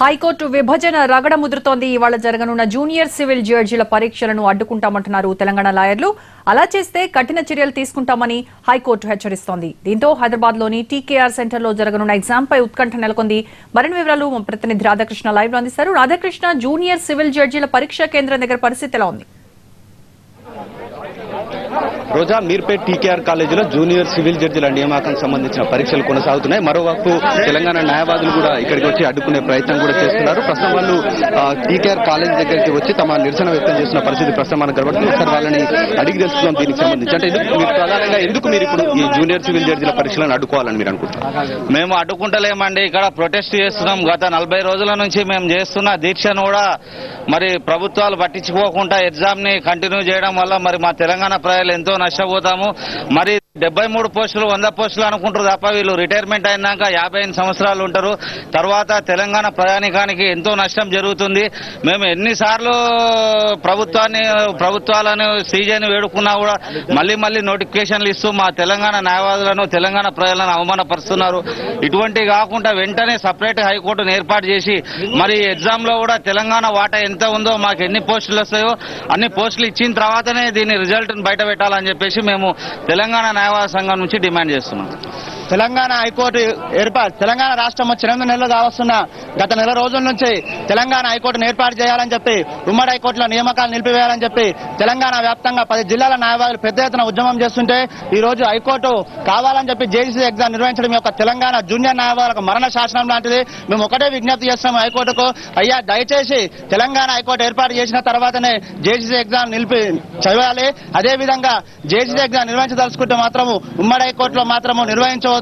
High court విభజన రగడ ముద్రతోంది. ఇవాళ జరగనున్న జూనియర్ సివిల్ జడ్జిల పరీక్షలను అడ్డుకుంటామంటున్నారు తెలంగాణ లాయర్లు. అలా చేస్తే కఠిన చర్యలు తీసుకుంటామని హైకోర్టు హెచ్చరిస్తోంది. దీంతో హైదరాబాద్లోని టీకేఆర్ సెంటర్లో జరగనున్న ఎగ్జామ్పై ఉత్కంఠ నెలకొంది. మరిన్ని వివరాలు మా ప్రతినిధి రాధాకృష్ణ లైవ్లో అందిస్తారు. రాధాకృష్ణ, జూనియర్ సివిల్ జడ్జిల పరీక్షా కేంద్రం దగ్గర పరిస్థితి ఎలా ఉంది? రోజా, మీర్పేట్ టీకేఆర్ కాలేజీలో జూనియర్ సివిల్ జడ్జిల నియామకానికి సంబంధించిన పరీక్షలు కొనసాగుతున్నాయి. మరోవైపు తెలంగాణ న్యాయవాదులు కూడా ఇక్కడికి వచ్చి అడ్డుకునే ప్రయత్నం కూడా చేస్తున్నారు. ప్రస్తుతం వాళ్ళు టీకేఆర్ కాలేజీ దగ్గరికి వచ్చి తమ నిరసన వ్యక్తం చేసిన పరిస్థితి ప్రస్తుతం మనకు కనబడుతుంది. ఒకసారి వాళ్ళని అడిగి తెలుసుకుందాం దీనికి సంబంధించి. అంటే మీరు ప్రధానంగా ఎందుకు మీరు ఇప్పుడు ఈ జూనియర్ సివిల్ జడ్జిల పరీక్షలను అడ్డుకోవాలని మీరు అనుకుంటున్నారు? మేము అడ్డుకుంటలేమండి. ఇక్కడ ప్రొటెస్ట్ చేస్తున్నాం. గత 40 రోజుల నుంచి మేము చేస్తున్న దీక్షను కూడా మరి ప్రభుత్వాలు పట్టించుకోకుండా ఎగ్జామ్ ని కంటిన్యూ చేయడం వల్ల మరి మా తెలంగాణ ప్రజలు ఎంతో నష్టపోతాము. మరి 73 పోస్టులు 100 పోస్టులు అనుకుంటారు తప్ప వీళ్ళు రిటైర్మెంట్ అయినాక 58 సంవత్సరాలు ఉంటారు. తర్వాత తెలంగాణ ప్రయాణికానికి ఎంతో నష్టం జరుగుతుంది. మేము ఎన్నిసార్లు ప్రభుత్వాలను సీజేని వేడుకున్నా కూడా మళ్ళీ నోటిఫికేషన్లు ఇస్తూ మా తెలంగాణ న్యాయవాదులను తెలంగాణ ప్రజలను అవమానపరుస్తున్నారు. ఇటువంటి కాకుండా వెంటనే సపరేట్ హైకోర్టును ఏర్పాటు చేసి మరి ఎగ్జామ్లో కూడా తెలంగాణ వాటా ఎంత ఉందో మాకు ఎన్ని పోస్టులు వస్తాయో అన్ని పోస్టులు ఇచ్చిన తర్వాతనే దీని రిజల్ట్ను బయట పెట్టాలని చెప్పేసి మేము తెలంగాణ న్యాయవాద సంఘం నుంచి డిమాండ్ చేస్తున్నాం. తెలంగాణ హైకోర్టు ఏర్పాటు తెలంగాణ రాష్ట్రం వచ్చి 8 నెలలు కావస్తున్న గత 1 నెల రోజుల నుంచి తెలంగాణ హైకోర్టును ఏర్పాటు చేయాలని చెప్పి, ఉమ్మడి హైకోర్టులో నియామకాలు నిలిపివేయాలని చెప్పి తెలంగాణ వ్యాప్తంగా 10 జిల్లాల న్యాయవాదులు పెద్ద ఎత్తున ఉద్యమం చేస్తుంటే ఈ రోజు హైకోర్టు కావాలని చెప్పి జేసీ ఎగ్జామ్ నిర్వహించడం యొక్క తెలంగాణ జూనియర్ న్యాయవాదులకు మరణ శాసనం లాంటిది. మేము ఒకటే విజ్ఞప్తి చేస్తున్నాం హైకోర్టుకు, అయ్యా దయచేసి తెలంగాణ హైకోర్టు ఏర్పాటు చేసిన తర్వాతనే జేసీ ఎగ్జామ్ నిలిపి చేయాలి. అదేవిధంగా జేసీ ఎగ్జామ్ నిర్వహించదలుచుకుంటే మాత్రము ఉమ్మడి హైకోర్టులో మాత్రము నిర్వహించవచ్చు.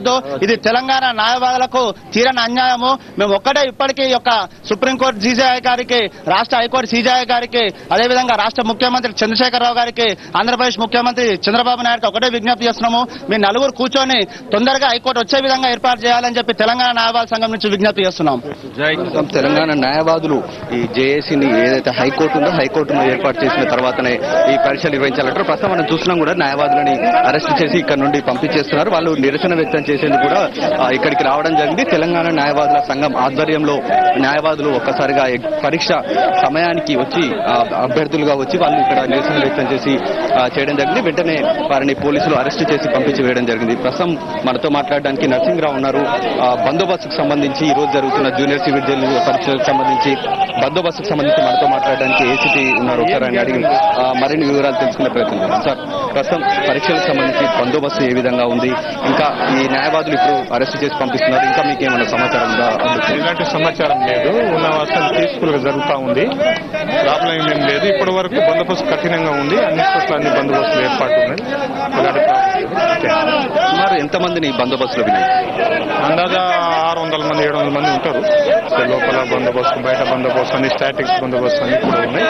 ఇది తెలంగాణ న్యాయవాదులకు తీరని అన్యాయము. మేము ఒక్కటే ఇప్పటికీ యొక్క సుప్రీంకోర్టు సీజేఐ గారికి, రాష్ట్ర హైకోర్టు సీజేఐ గారికి, అదేవిధంగా రాష్ట్ర ముఖ్యమంత్రి చంద్రశేఖరరావు గారికి, ఆంధ్రప్రదేశ్ ముఖ్యమంత్రి చంద్రబాబు నాయుడుకి ఒకటే విజ్ఞప్తి చేస్తున్నాము. మీ నలుగురు కూర్చొని తొందరగా హైకోర్టు వచ్చే విధంగా ఏర్పాటు చేయాలని చెప్పి తెలంగాణ న్యాయవాద సంఘం నుంచి విజ్ఞప్తి చేస్తున్నాం. తెలంగాణ న్యాయవాదులు ఈ జేఏసీని ఏదైతే హైకోర్టు ఉందో హైకోర్టును ఏర్పాటు చేసిన తర్వాతనే ఈ పరీక్షలు నిర్వహించాలంటారు. ప్రస్తుతం మనం చూస్తున్నాం కూడా న్యాయవాదులని అరెస్ట్ చేసి ఇక్కడ నుండి పంపించేస్తున్నారు. వాళ్ళు నిరసన వ్యక్తం చేసేందుకు కూడా ఇక్కడికి రావడం జరిగింది. తెలంగాణ న్యాయవాదుల సంఘం ఆధ్వర్యంలో న్యాయవాదులు ఒక్కసారిగా పరీక్ష సమయానికి వచ్చి అభ్యర్థులుగా వచ్చి వాళ్ళు ఇక్కడ నిరసన వ్యక్తం చేసి చేయడం జరిగింది. వెంటనే వారిని పోలీసులు అరెస్ట్ చేసి పంపించి వేయడం జరిగింది. ప్రస్తుతం మనతో మాట్లాడడానికి నరసింహరావు ఉన్నారు. బందోబస్తుకు సంబంధించి ఈరోజు జరుగుతున్న జూనియర్ సివిల్ జడ్జి పరీక్షలకు సంబంధించి బందోబస్తుకు సంబంధించి మనతో మాట్లాడడానికి ఏసీపీ ఉన్నారు. ఒకసారి ఆయన అడిగి మరిన్ని వివరాలు తెలుసుకునే ప్రయత్నం చేస్తాం. సార్, ప్రస్తుతం పరీక్షలకు సంబంధించి బందోబస్తు ఏ విధంగా ఉంది? ఇంకా ఈ న్యాయవాదులు ఇప్పుడు అరెస్ట్ చేసి పంపిస్తున్నారు. ఇంకా మీకు ఏమైనా సమాచారం ఉందా? ఇలాంటి సమాచారం లేదు. ఉన్న వాస్తవం పీస్ఫుల్ గా జరుగుతూ ఉంది. ప్రాబ్లం ఏం లేదు. ఇప్పటి వరకు బందోబస్తు కఠినంగా ఉంది. అన్ని చోట్ల అన్ని బందోబస్తులు ఏర్పాటు ఉన్నాయి. సుమారు ఎంతమందిని బందోబస్తులో అందాగా 600 మంది 700 మంది ఉంటారు. లోపల బందోబస్తు, బయట బందోబస్తు అని, స్టాటిక్స్ బందోబస్తు అని కూడా ఉన్నాయి.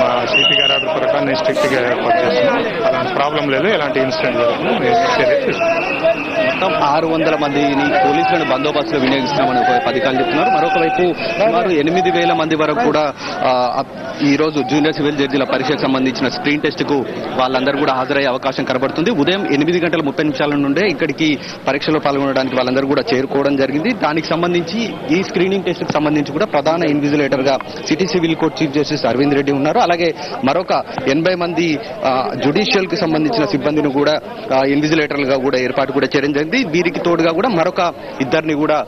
మా సిపి గారి ఆర్డర్ ప్రకారం స్ట్రిక్ట్ గా ఏర్పాటు చేస్తున్నాం. అలాంటి ప్రాబ్లం లేదు. ఎలాంటి ఇన్సిడెంట్ జరుగుతుంది. 600 మందిని పోలీసులను బందోబస్తులో వినియోగిస్తున్నామని ఒక పథకాలు చెప్తున్నారు. మరొకవైపు సుమారు 8,000 మంది వరకు కూడా ఈ రోజు జూనియర్ సివిల్ జడ్జిల పరీక్షకు సంబంధించిన స్క్రీన్ టెస్ట్ కు వాళ్ళందరూ కూడా హాజరయ్యే అవకాశం కనబడుతుంది. ఉదయం 8:30 నుండే ఇక్కడికి పరీక్షలో పాల్గొనడానికి వాళ్ళందరూ కూడా చేరుకోవడం జరిగింది. దానికి సంబంధించి ఈ స్క్రీనింగ్ టెస్ట్ కు సంబంధించి కూడా ప్రధాన ఇన్విజిలేటర్ గా city civil court chief justice Aravind Reddy ఉన్నారు. అలాగే మరొక 80 మంది జ్యుడిషియల్ కి సంబంధించిన సిబ్బందిని కూడా ఇన్విజిలేటర్లుగా కూడా ఏర్పాటు కూడా చేయడం జరిగింది. వీరికి తోడుగా కూడా మరొక 2 కూడా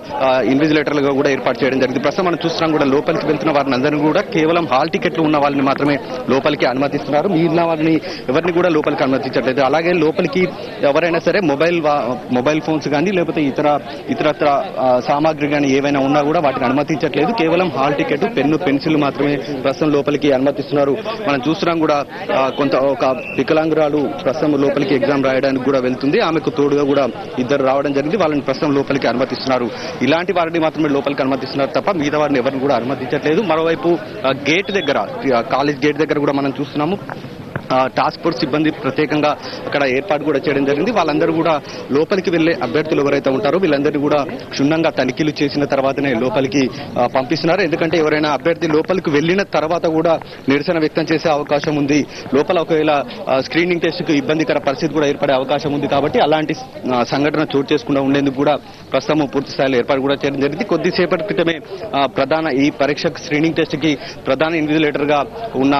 ఇన్విజిలేటర్లుగా కూడా ఏర్పాటు చేయడం జరిగింది. ప్రస్తుతం మనం చూస్తున్నాం కూడా లోపలికి వెళ్తున్న వారిని అందరినీ కూడా కేవలం హాల్ టికెట్లు ఉన్న వాళ్ళని మాత్రమే లోపలికి అనుమతిస్తున్నారు. మిగిలిన వారిని ఎవరిని కూడా లోపలికి అనుమతించట్లేదు. అలాగే లోపలికి ఎవరైనా సరే మొబైల్ ఫోన్స్ కానీ లేకపోతే ఇతరత్ర సామాగ్రి కానీ ఏవైనా ఉన్నా కూడా వాటిని అనుమతించట్లేదు. కేవలం హాల్ టికెట్, పెన్ను, పెన్సిల్ మాత్రమే ప్రస్తుతం లోపలికి అనుమతిస్తున్నారు. మనం చూస్తున్నాం కూడా కొంత ఒక వికలాంగురాలు ప్రస్తుతం లోపలికి ఎగ్జామ్ రాయడానికి కూడా వెళ్తుంది. ఆమెకు తోడుగా కూడా 2 రావడం జరిగింది. వాళ్ళని ప్రస్తుతం లోపలికి అనుమతిస్తున్నారు. ఇలాంటి వారిని మాత్రమే లోపలికి అనుమతిస్తున్నారు తప్ప మిగతా వారిని ఎవరిని కూడా అనుమతించట్లేదు. మరోవైపు గేట్ దగ్గర, కాలేజ్ గేట్ దగ్గర కూడా మనం చూస్తున్నాము टास्क फोर्स సిబ్బంది ప్రత్యేకంగా అక్కడ ఏర్పాటు కూడా చేయడం జరిగింది. వాళ్ళందరూ కూడా లోపలికి వెళ్ళే అభ్యర్థులు ఎవరైతే ఉంటారో వీళ్ళందరినీ కూడా క్షుణ్ణంగా తనిఖీలు చేసిన తర్వాతనే లోపలికి పంపిస్తున్నారు. ఎందుకంటే ఎవరైనా అభ్యర్థి లోపలికి వెళ్ళిన తర్వాత కూడా నిరసన వ్యక్తం చేసే అవకాశం ఉంది. లోపల ఒకవేళ స్క్రీనింగ్ టెస్ట్కు ఇబ్బందికర పరిస్థితి కూడా ఏర్పడే అవకాశం ఉంది. కాబట్టి అలాంటి సంఘటన చోటు చేసుకుండా ఉండేందుకు కూడా ప్రస్తుతం పూర్తి స్థాయిలో ఏర్పాటు కూడా చేయడం జరిగింది. కొద్దిసేపటి క్రితమే ప్రధాన ఈ పరీక్షకు స్క్రీనింగ్ టెస్ట్కి ప్రధాన ఇన్విజిలేటర్గా ఉన్న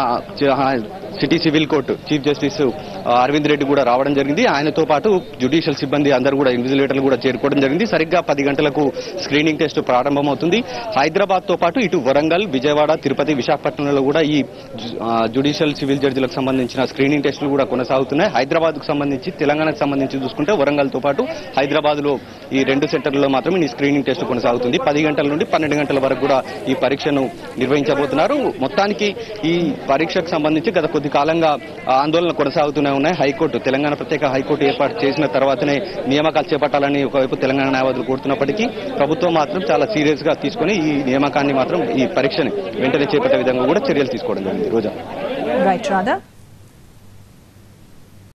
city civil court chief justice Aravind Reddy కూడా రావడం జరిగింది. ఆయనతో పాటు జ్యుడిషియల్ సిబ్బంది అందరూ కూడా ఇన్విజిలేటర్లు కూడా చేరుకోవడం జరిగింది. సరిగ్గా 10 గంటలకు స్క్రీనింగ్ టెస్ట్ ప్రారంభమవుతుంది. హైదరాబాద్తో పాటు ఇటు వరంగల్, విజయవాడ, తిరుపతి, విశాఖపట్నంలో కూడా ఈ జ్యుడిషియల్ సివిల్ జడ్జిలకు సంబంధించిన స్క్రీనింగ్ టెస్టులు కూడా కొనసాగుతున్నాయి. హైదరాబాద్కు సంబంధించి, తెలంగాణకు సంబంధించి చూసుకుంటే వరంగల్తో పాటు హైదరాబాద్లో ఈ 2 సెంటర్లలో మాత్రమే ఈ స్క్రీనింగ్ టెస్ట్ కొనసాగుతుంది. 10 గంటల నుండి 12 గంటల వరకు కూడా ఈ పరీక్షను నిర్వహించబోతున్నారు. మొత్తానికి ఈ పరీక్షకు సంబంధించి గత కొద్ది కాలంగా ఆందోళనలు కొనసాగుతూనే ఉన్నాయి. హైకోర్టు, తెలంగాణ ప్రత్యేక హైకోర్టు ఏర్పాటు చేసిన తర్వాతనే నియామకాలు చేపట్టాలని ఒకవైపు తెలంగాణ న్యాయవాదులు కోరుతున్నప్పటికీ ప్రభుత్వం మాత్రం చాలా సీరియస్ గా తీసుకుని ఈ నియామకాన్ని మాత్రం ఈ పరీక్షని వెంటనే చేపట్టే విధంగా కూడా చర్యలు తీసుకోవడం జరిగింది. రోజా.